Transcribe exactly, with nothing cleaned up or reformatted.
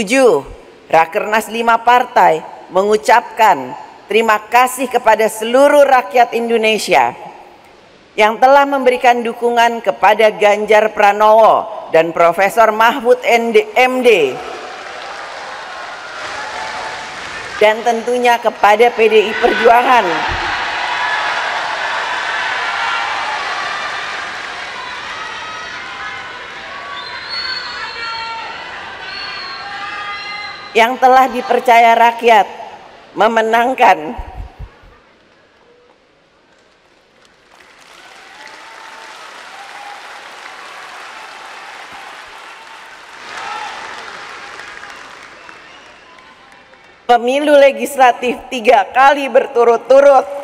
Tujuh, Rakernas lima partai mengucapkan terima kasih kepada seluruh rakyat Indonesia yang telah memberikan dukungan kepada Ganjar Pranowo dan Profesor Mahfud M D dan tentunya kepada P D I Perjuangan yang telah dipercaya rakyat memenangkan pemilu legislatif tiga kali berturut-turut.